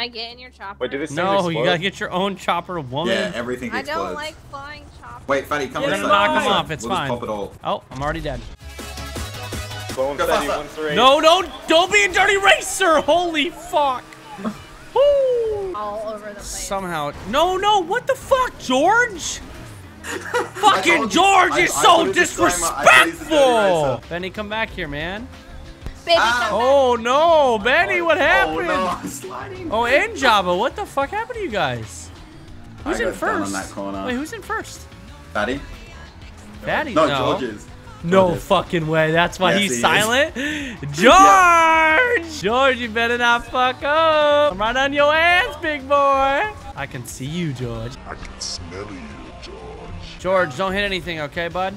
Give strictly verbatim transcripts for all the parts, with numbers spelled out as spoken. Can I get in your chopper? Wait, did this no, explode? You gotta get your own chopper, woman. Yeah, everything explodes. I don't like flying choppers. Wait, Fanny, come inside. We're gonna knock him off. It's we'll fine. Just pump it all. Oh, I'm already dead. Go Fanny, one, three. No, don't, don't be a dirty racer. Holy fuck. All over the place. Somehow. No, no. What the fuck, George? Fucking George is so disrespectful. Benny, come back here, man. Benny, oh no, Benny, what happened? Oh, no, I'm sliding. Oh, and Jabba, what the fuck happened to you guys? Who's in first? Wait, who's in first? Fatty. Fatty, no. No, George is. No fucking way. That's why yes, he's he silent. George! Yeah. George, you better not fuck up. I'm right on your ass, big boy. I can see you, George. I can smell you, George. George, don't hit anything, okay, bud?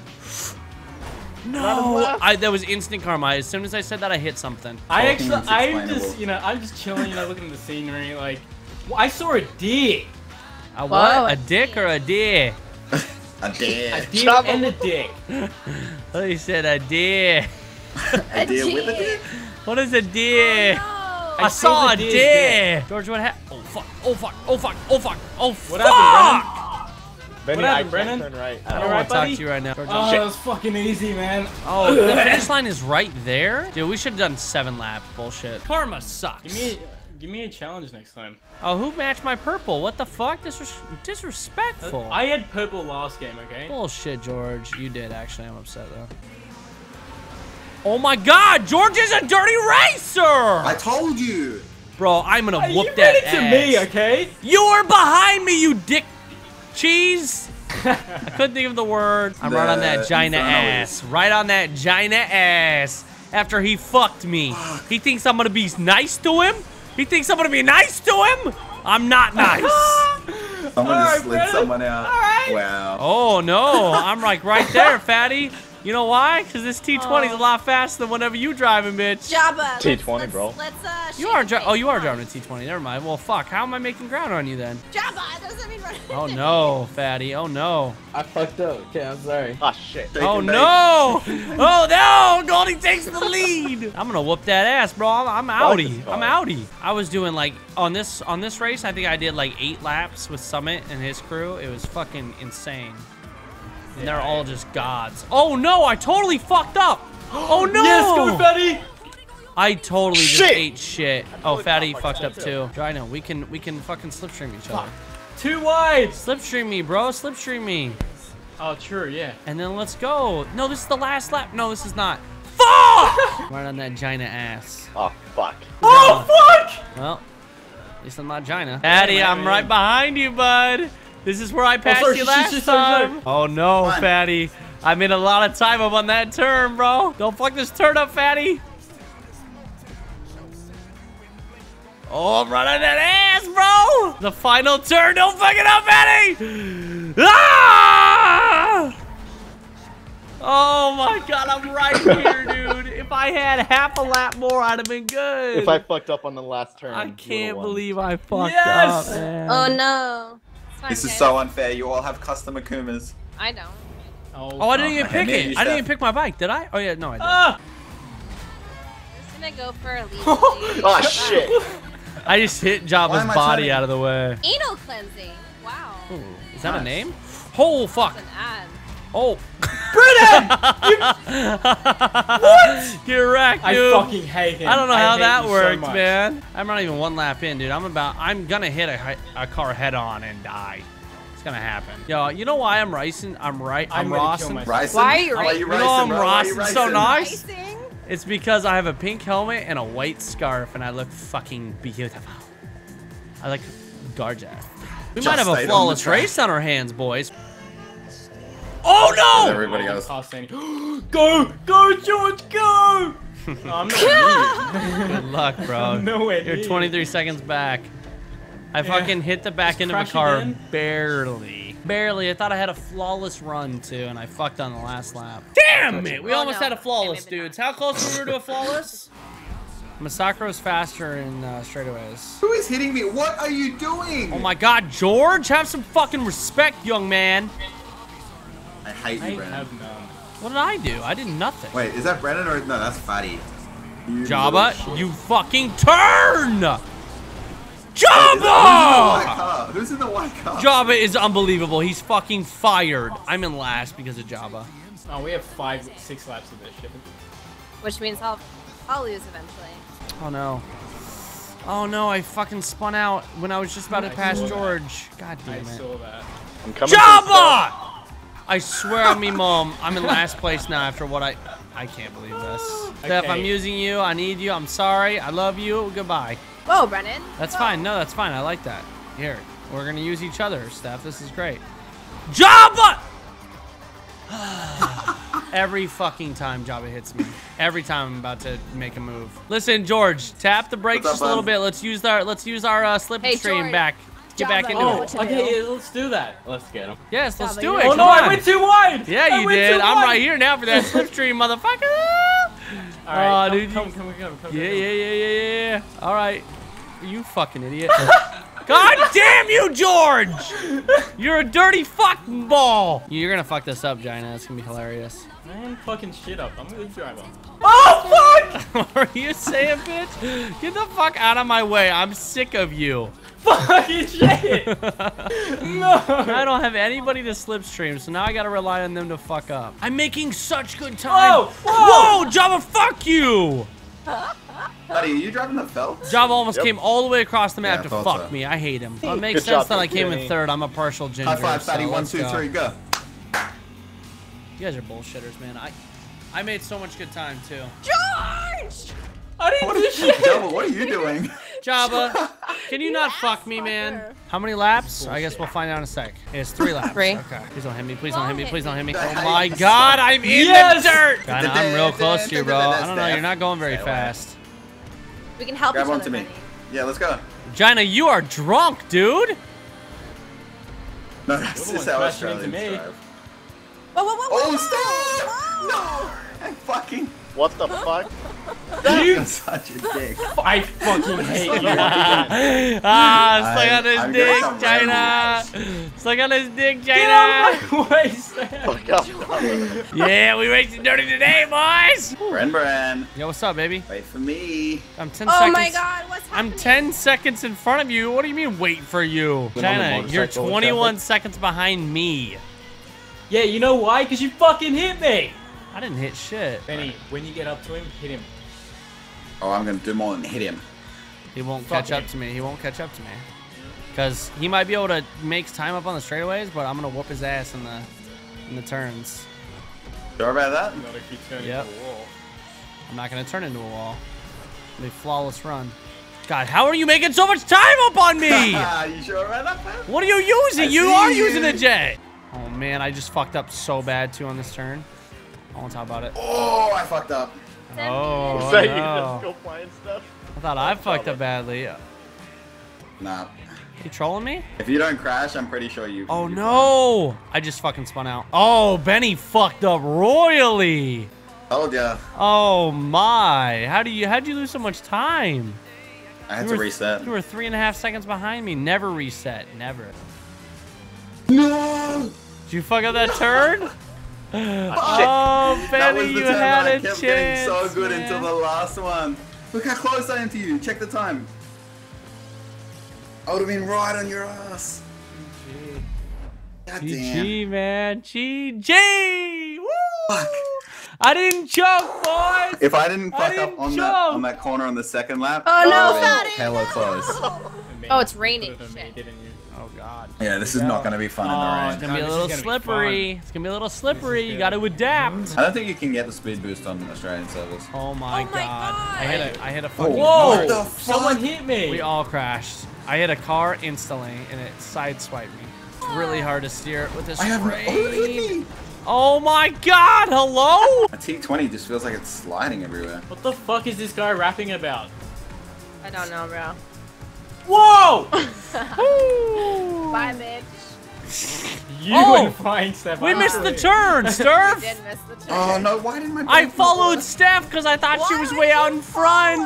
No, I, that was instant karma. As soon as I said that, I hit something. I actually, I'm just, you know, I'm just chilling, you know, looking at the scenery. Like, I saw a deer. A what? Whoa, a dick or a deer? A deer. A deer and a dick. Oh, you said a deer. A deer with a dick? What is a deer? Oh, no. I, I saw a deer. deer. George, what happened? Oh, fuck. Oh, fuck. Oh, fuck. Oh, fuck. Oh, fuck. What happened, Brennan? Benny, what happened, I Brennan? Turn right. I don't want to talk to you right now. George, oh, shit. That was fucking easy, man. Oh, the finish line is right there? Dude, we should have done seven laps. Bullshit. Karma sucks. Give me, give me a challenge next time. Oh, who matched my purple? What the fuck? Disres disrespectful. I had purple last game, okay? Bullshit, George. You did, actually. I'm upset, though. Oh, my God. George is a dirty racer. I told you. Bro, I'm going to whoop that ass. You did it to me, okay? You were behind me, you dick cheese. I couldn't think of the word. I'm the right on that Gina ass. Right on that Gina ass. After he fucked me. He thinks I'm going to be nice to him. He thinks I'm going to be nice to him. I'm not nice. I'm going to slip someone out. All right. Wow. Oh, no. I'm like right there, fatty. You know why? Because this T twenty is oh. a lot faster than whenever you driving, bitch. Jabba. T twenty, let's, bro. Let's, uh, you are dri oh, you are driving a T twenty. Never mind. Well, fuck. How am I making ground on you then? Jabba, doesn't mean running. Oh no, fatty. Oh no. I fucked up. Okay, I'm sorry. Oh shit. Take oh no. Oh no. Goldie takes the lead. I'm gonna whoop that ass, bro. I'm, I'm outie. I'm outie. I was doing like on this on this race. I think I did like eight laps with Summit and his crew. It was fucking insane. And they're all just gods. Oh no, I totally fucked up. Oh no! Yes, go Fatty! I totally just shit. ate shit. Oh, Fatty fucked up too. I know, we can we can fucking slipstream each other. Too wide! Slipstream me, bro, slipstream me. Oh, true, yeah. And then let's go. No, this is the last lap. No, this is not. Fuck! Right on that Gina ass. Oh, fuck. Oh, no. Fuck! Well, at least I'm not Gina. Fatty, I'm right behind you, bud. This is where I passed oh, sorry, you last sorry, sorry, time. Sorry. Oh no, fatty. I made a lot of time up on that turn, bro. Don't fuck this turn up, fatty. Oh, I'm running that ass, bro. The final turn. Don't fuck it up, fatty. Ah! Oh my God, I'm right here, dude. If I had half a lap more, I'd have been good. If I fucked up on the last turn. I can't believe I fucked yes! up, man. Oh no. This is so unfair. You all have custom Akumas. I don't. Oh, oh I didn't even pick it. I didn't even pick my bike, did I? Oh, yeah, no, I didn't. Ah! I'm just gonna go for a lead. Oh, shit. I just hit Jabba's body out of the way. Anal cleansing. Wow. Ooh, is that nice. A name? Oh, fuck. That's an ad. Oh. Brennan! What? You're wrecked, dude. I fucking hate him. I don't know I how that worked, so man. I'm not even one lap in, dude. I'm about, I'm gonna hit a, a car head on and die. It's gonna happen. Yo, you know why I'm racing? I'm right. I'm, I'm Rossin. Rossin? Why are you racing? You know I'm Rossin so nice? Racing? It's because I have a pink helmet and a white scarf and I look fucking beautiful. I look gorgeous. We Just might have a flawless on race on our hands, boys. Oh no! Everybody else. Go, go, George, go! No, I'm not Good luck, bro. No way. You're twenty-three seconds back. I yeah. fucking hit the back Just end of a car again. barely, barely. I thought I had a flawless run too, and I fucked on the last lap. Damn it! We oh, almost no. had a flawless, dudes. How close were we to a flawless? Masakuro's faster in uh, straightaways. Who is hitting me? What are you doing? Oh my God, George! Have some fucking respect, young man. I hate you, I Brennan. Have none. What did I do? I did nothing. Wait, is that Brennan or no? That's Fatty. You Jabba, you fucking turn! Jabba! Who's in the white cup? Jabba is unbelievable. He's fucking fired. I'm in last because of Jabba. Oh, we have five, six laps of this shit. Which means I'll, I'll lose eventually. Oh no. Oh no, I fucking spun out when I was just about to pass George. That. God damn it. I saw that. I'm coming. Jabba! I swear on me, mom, I'm in last place now after what I... I can't believe this. Okay. Steph, I'm using you. I need you. I'm sorry. I love you. Goodbye. Whoa, Brennan. That's Whoa. fine. No, that's fine. I like that. Here. We're going to use each other, Steph. This is great. Jabba! Every fucking time Jabba hits me. Every time I'm about to make a move. Listen, George, tap the brakes just a little bit. Let's use our let's use our uh, slip and stream back. Get Jabba, back into oh, it. Okay, yeah, let's do that. Let's get him. Yes, let's Jabba, do it. Oh, no, I went too wide. Yeah, you did. I'm wide. right here now for that slipstream, motherfucker. All right, uh, come, dude, come, come, come, come, come. Yeah, yeah, yeah, yeah, yeah. All right. You fucking idiot. God damn you, George. You're a dirty fucking ball. You're going to fuck this up, Gina. It's going to be hilarious. Man, fucking shit up. I'm going to drive up. Oh, fuck. What are you saying, bitch? Get the fuck out of my way. I'm sick of you. Fucking shit! No! I don't have anybody to slipstream, so now I gotta rely on them to fuck up. I'm making such good time! Whoa! Whoa! Whoa, Jabba, fuck you! Buddy, are you driving the belt? Jabba almost yep. came all the way across the map yeah, to fuck so. me. I hate him. Well, it makes good sense job, that I came in third. I'm a partial ginger. High five, Fatty. So One, two, go. three, go. You guys are bullshitters, man. I, I made so much good time, too. George! I didn't what do shit! Jabba, what are you doing? Jabba, can you not yes, fuck me, fucker. man? How many laps? I guess we'll find out in a sec. It's three laps. Three. Okay. Please don't hit me. Please don't hit me. Please don't hit me. Oh my God, I'm in yes. the dirt. God, I'm real close to you, bro. I don't know. You're not going very fast. We can help Grab each other. Grab onto me. Yeah, let's go. Gina, you are drunk, dude. No, that's just how Australians drive. Whoa, whoa, whoa, whoa. Oh, stop! No! I fucking... What the fuck? You're such a dick. I fucking hate you. Ah, suck on his dick, Gina. Suck on his dick, Gina. Yeah, we racing dirty today, boys. Bren, Bren. Yo, what's up, baby? Wait for me. I'm ten oh seconds. Oh my God, what's happening? I'm ten seconds in front of you. What do you mean, wait for you, Gina? You're twenty-one seconds behind me. Yeah, you know why? Because you fucking hit me. I didn't hit shit. Benny, when you get up to him, hit him. Oh, I'm gonna do more than hit him. He won't Fuck catch him. up to me. He won't catch up to me. Cause he might be able to make time up on the straightaways, but I'm gonna whoop his ass in the in the turns. Sure about that? You gotta keep turning yep. into a wall. I'm not gonna turn into a wall. It'll be a flawless run. God, how are you making so much time up on me? You sure about that? What are you using? I you are you. using a jet. Oh man, I just fucked up so bad too on this turn. I won't talk about it. Oh, I fucked up. Oh, oh so no. You just go flying stuff? I thought I, I fucked up badly. Nah. You trolling me? If you don't crash, I'm pretty sure you... Oh, you no. Crash. I just fucking spun out. Oh, Benny fucked up royally. Oh, yeah. Oh, my. How do you, how'd you lose so much time? I had you to were, reset. You were three and a half seconds behind me. Never reset. Never. No. Did you fuck up that no. turn? Oh, Benny, you had a chance. I kept getting so good man. until the last one. Look how close I am to you. Check the time. I would have been right on your ass. G G, man. G G. Woo! Fuck. I didn't choke, boys. If I didn't fuck I didn't up on that, on that corner on the second lap, oh no, Fatty! Hella close. Oh, it's raining. Shit. Oh God. Yeah, this is yeah. not gonna be fun oh, in the rain. It's gonna be a little slippery. It's gonna be a little slippery. You gotta adapt. I don't think you can get the speed boost on Australian servers. Oh my, oh my God. God. I hit a I hit a fucking Whoa! What the fuck? Someone hit me! We all crashed. I hit a car instantly and it sideswiped me. It's really hard to steer it with this rain. Oh my God, hello? A T twenty just feels like it's sliding everywhere. What the fuck is this guy rapping about? I don't know, bro. Whoa! Bye, bitch. You oh, and flying Steph. We missed the turn, Steph. Did miss the turn. Oh no! Why didn't my I followed work? Steph because I thought Why she was way out in front.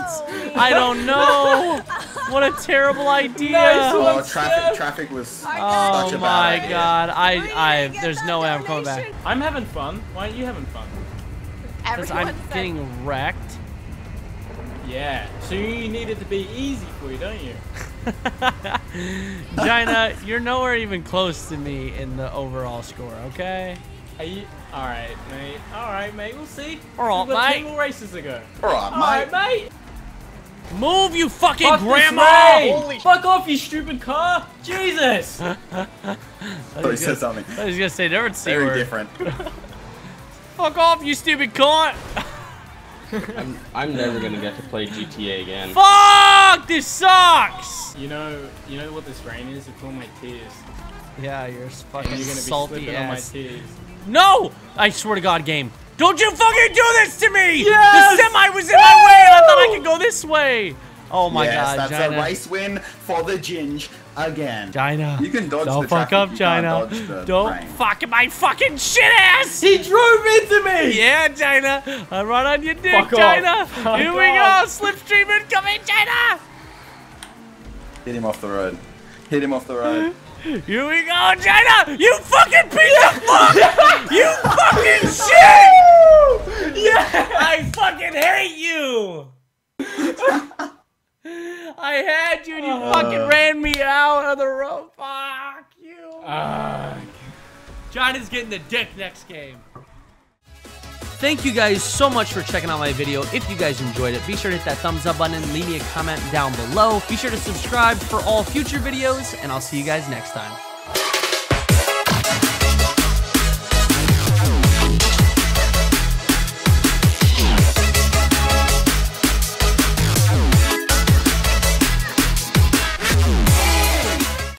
I don't know. What a terrible idea. Nice one, oh, traffic! Steph. Traffic was. Oh such a my bad God! Idea. I, I, there's no way I'm coming back. I'm having fun. Why aren't you having fun? Because I'm getting wrecked. Yeah, so you need it to be easy for you, don't you? Gina, you're nowhere even close to me in the overall score, okay? You, all right, mate. All right, mate. We'll see. All right, mate. We've got two more races to go. All right, all right, mate. Move, you fucking Fuck grandma! Holy Fuck off, you stupid car! Jesus! I thought he said something. I was gonna say different C word. Very different. Fuck off, you stupid cunt! I'm, I'm never gonna get to play G T A again. Fuck! This sucks! You know, you know what this rain is? It's all my tears. Yeah, you're fucking and you're gonna salty be ass. On my tears. No! I swear to God, game. Don't you fucking do this to me! Yes! The semi was in Woo! My way and I thought I could go this way! Oh my yes, god, that's Gina. A race win for the Ginge again. Gina, you can dodge don't the fuck up, Gina. Don't rain. Fuck my fucking shit ass! He drove into me! Yeah, Gina. I run on your dick, fuck Gina. Fuck Here off. We go, slipstream incoming, Gina! Hit him off the road. Hit him off the road. Here we go, Gina! You fucking piece of fuck! You fucking shit! Yeah! I fucking hate you! I had you and you uh, fucking ran me out of the road. Fuck you! Uh, John is getting the dick next game. Thank you guys so much for checking out my video. If you guys enjoyed it, be sure to hit that thumbs up button, leave me a comment down below. Be sure to subscribe for all future videos, and I'll see you guys next time.